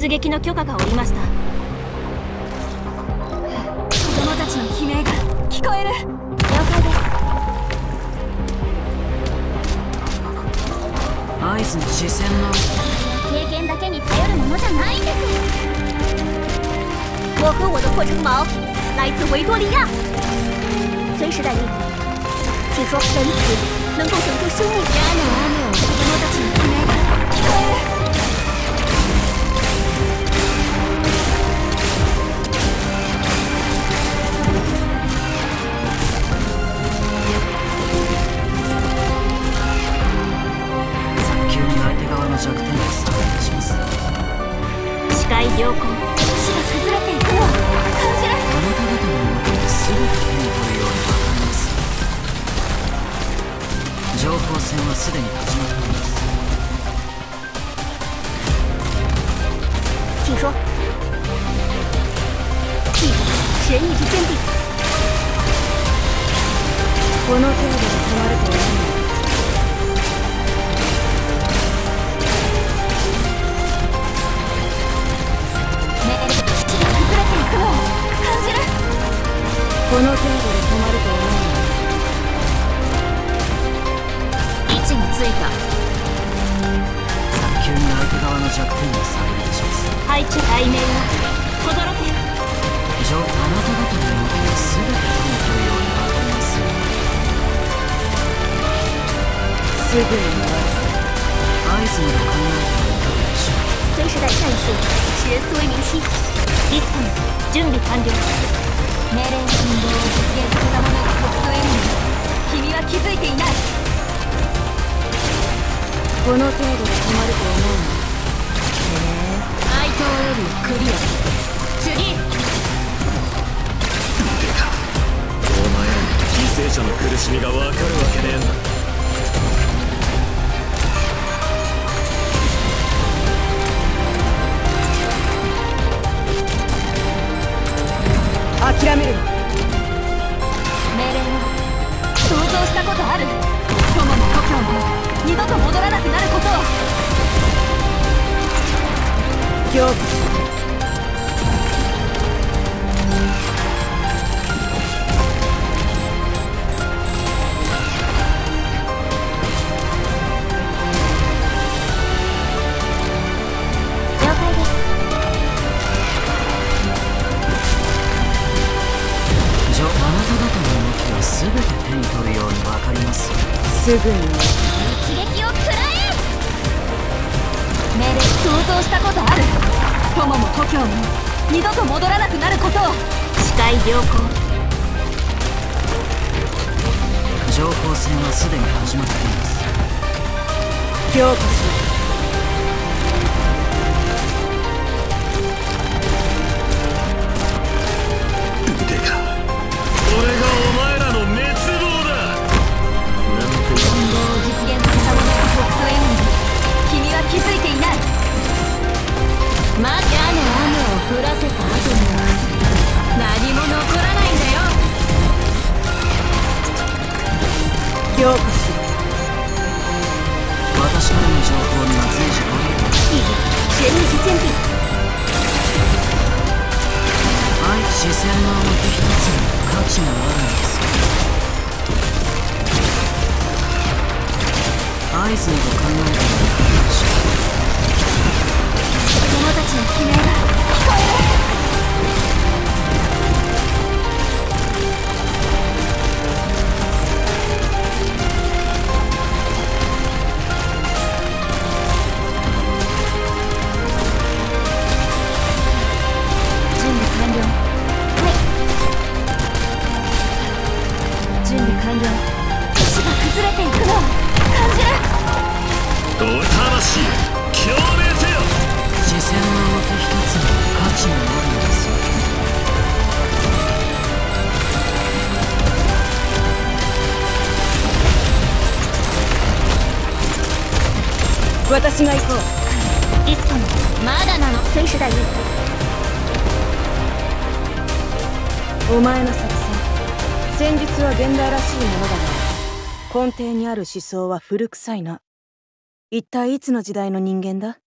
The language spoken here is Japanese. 出撃の許可が下りました。子供たちの悲鳴が聞こえる。了解です。合図の視線の経験だけに頼るものじゃないんです。我和我的破城矛来自维多利亚，随时待命。听说神子能够拯救生命。子供たちの悲鳴が聞こえる。弱点を削減します。視界良好。石が崩れていくのを感じる。あなた方の動きですぐに手に取るように分かります。情報戦はすでに始まっています。请说。神意志坚定。この程度で変わるとは思う。この程度で止まると思う。位置についた。早急に相手側の弱点を探り出します。配置対面を轟け。以上、あなた方の動きを全て手に取るように分かります。すぐに合図など考えてはいかがでしょう。随時代战术十四位明晰。リスト準備完了。命令の運動を実現する間もなく国葬への君は気づいていない。この程度で止まると思うの。哀悼エリアクリア。次出た。お前らに犠牲者の苦しみが分かるわけねえんだ。諦める。命令は想像したことある。友も故郷も二度と戻らなくなることを。恐怖。了解です。すべて手に取るように分かります。すぐに一撃を食らえ。命令。想像したことある。友も故郷も二度と戻らなくなることを。視界良好。情報戦はすでに始まっています。強化します。私が行こう。リストもまだなの。選手だよ。お前の作戦、戦術は現代らしいものだが、根底にある思想は古臭いな。一体いつの時代の人間だ？